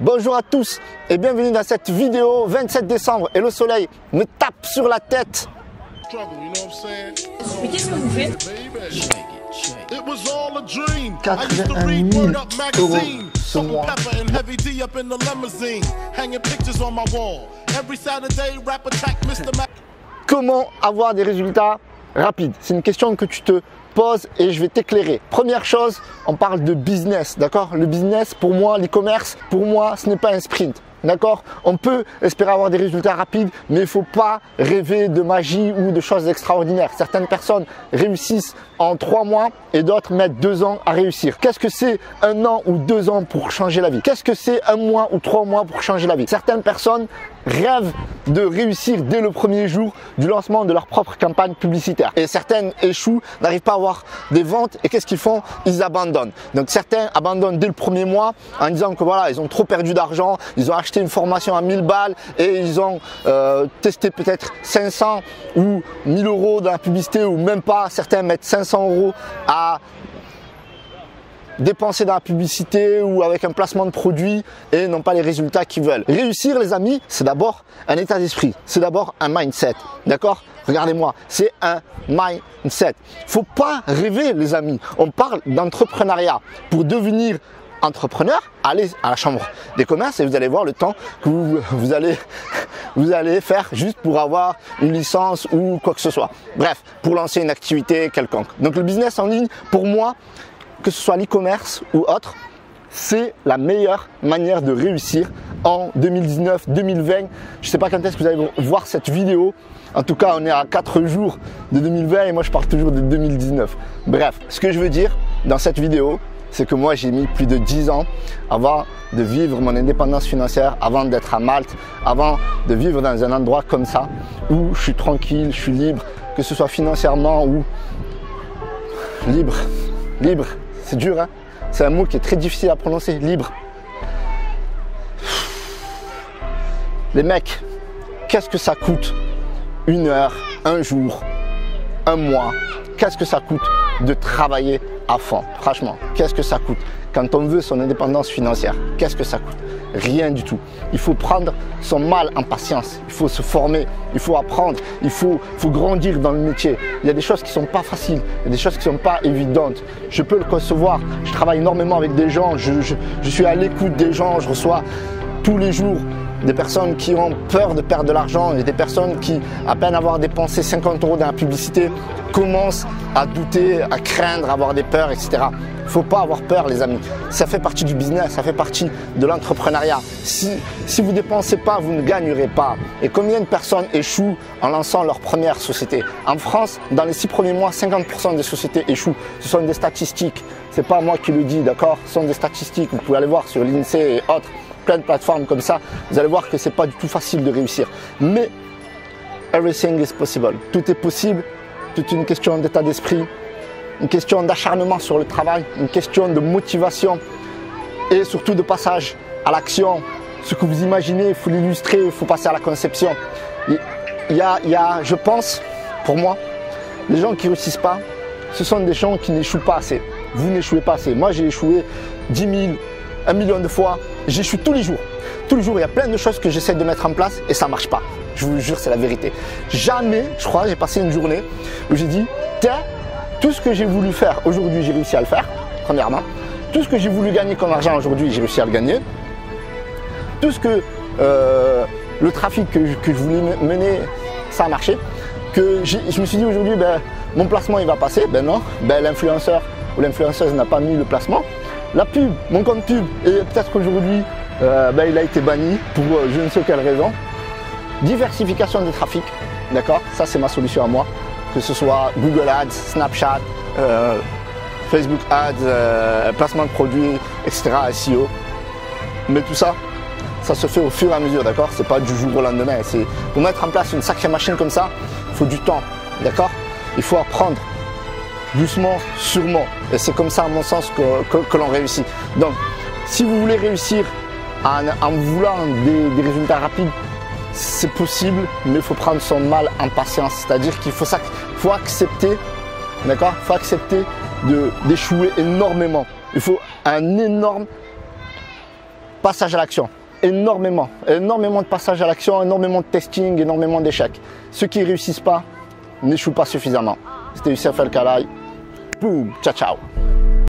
Bonjour à tous et bienvenue dans cette vidéo. 27 décembre et le soleil me tape sur la tête. Mais qu'est-ce que vous faites? 81 000 € ce mois. Comment avoir des résultats rapides? C'est une question que tu te poses et je vais t'éclairer. Première chose, on parle de business, d'accord? Le business, pour moi, l'e-commerce, pour moi, ce n'est pas un sprint. D'accord, on peut espérer avoir des résultats rapides, mais il ne faut pas rêver de magie ou de choses extraordinaires. Certaines personnes réussissent en 3 mois et d'autres mettent 2 ans à réussir. Qu'est-ce que c'est 1 an ou 2 ans pour changer la vie? Qu'est-ce que c'est 1 mois ou 3 mois pour changer la vie? Certaines personnes rêvent de réussir dès le premier jour du lancement de leur propre campagne publicitaire. Et certaines échouent, n'arrivent pas à avoir des ventes et qu'est-ce qu'ils font? Ils abandonnent. Donc certains abandonnent dès le premier mois en disant que voilà, ils ont trop perdu d'argent, ils ont acheté une formation à 1000 balles et ils ont testé peut-être 500 ou 1000 € dans la publicité ou même pas. Certains mettent 500 € à dépenser dans la publicité ou avec un placement de produit et n'ont pas les résultats qu'ils veulent. Réussir, les amis, c'est d'abord un état d'esprit, c'est d'abord un mindset, d'accord? Regardez-moi, c'est un mindset. Faut pas rêver, les amis. On parle d'entrepreneuriat. Pour devenir entrepreneur, allez à la chambre des commerces et vous allez voir le temps que vous allez faire juste pour avoir une licence ou quoi que ce soit. Bref, pour lancer une activité quelconque. Donc le business en ligne, pour moi, que ce soit l'e-commerce ou autre, c'est la meilleure manière de réussir en 2019, 2020. Je sais pas quand est-ce que vous allez voir cette vidéo. En tout cas, on est à 4 jours de 2020 et moi je parle toujours de 2019. Bref, ce que je veux dire dans cette vidéo, c'est que moi j'ai mis plus de 10 ans avant de vivre mon indépendance financière, avant d'être à Malte, avant de vivre dans un endroit comme ça où je suis tranquille, je suis libre, que ce soit financièrement ou libre. Libre, c'est dur, hein? C'est un mot qui est très difficile à prononcer, libre. Les mecs, qu'est-ce que ça coûte? 1 heure, 1 jour, 1 mois, qu'est-ce que ça coûte de travailler à fond? Franchement, qu'est-ce que ça coûte? Quand on veut son indépendance financière, qu'est-ce que ça coûte? Rien du tout. Il faut prendre son mal en patience, il faut se former, il faut apprendre, il faut grandir dans le métier. Il y a des choses qui ne sont pas faciles, il y a des choses qui ne sont pas évidentes. Je peux le concevoir, je travaille énormément avec des gens, je suis à l'écoute des gens, je reçois tous les jours des personnes qui ont peur de perdre de l'argent et des personnes qui, à peine avoir dépensé 50 € dans la publicité, commencent à douter, à craindre, à avoir des peurs, etc. Faut pas avoir peur, les amis. Ça fait partie du business, ça fait partie de l'entrepreneuriat. Si vous ne dépensez pas, vous ne gagnerez pas. Et combien de personnes échouent en lançant leur première société? En France, dans les 6 premiers mois, 50 % des sociétés échouent. Ce sont des statistiques. C'est pas moi qui le dis, d'accord? Ce sont des statistiques. Vous pouvez aller voir sur l'INSEE et autres, plein de plateformes comme ça. Vous allez voir que c'est pas du tout facile de réussir. Mais everything is possible. Tout est possible. C'est une question d'état d'esprit, une question d'acharnement sur le travail, une question de motivation et surtout de passage à l'action. Ce que vous imaginez, il faut l'illustrer, il faut passer à la conception. Il y a, je pense, pour moi, les gens qui ne réussissent pas, ce sont des gens qui n'échouent pas assez. Vous n'échouez pas assez. Moi, j'ai échoué 10 000, 1 million de fois. J'échoue tous les jours. Tous les jours, il y a plein de choses que j'essaie de mettre en place et ça ne marche pas. Je vous jure, c'est la vérité. Jamais, je crois, j'ai passé une journée où j'ai dit, tiens, tout ce que j'ai voulu faire aujourd'hui, j'ai réussi à le faire, premièrement. Tout ce que j'ai voulu gagner comme argent aujourd'hui, j'ai réussi à le gagner. Tout ce que le trafic que je voulais mener, ça a marché. Que je me suis dit aujourd'hui, ben, mon placement, il va passer. Ben non, ben, l'influenceur ou l'influenceuse n'a pas mis le placement. La pub, mon compte pub, et peut-être qu'aujourd'hui, ben, il a été banni pour je ne sais quelle raison. Diversification des trafics, d'accord? Ça, c'est ma solution à moi. Que ce soit Google Ads, Snapchat, Facebook Ads, placement de produits, etc., SEO. Mais tout ça, ça se fait au fur et à mesure, d'accord? C'est pas du jour au lendemain. Pour mettre en place une sacrée machine comme ça, il faut du temps, d'accord? Il faut apprendre doucement, sûrement. Et c'est comme ça, à mon sens, que l'on réussit. Donc, si vous voulez réussir en voulant des résultats rapides, c'est possible, mais il faut prendre son mal en patience. C'est-à-dire qu'il faut accepter, d'accord? Il faut accepter d'échouer énormément. Il faut un énorme Passage à l'action, énormément de passages à l'action, énormément de testing, énormément d'échecs. Ceux qui ne réussissent pas n'échouent pas suffisamment. C'était Youcef El Kalaï. Boum, ciao ciao.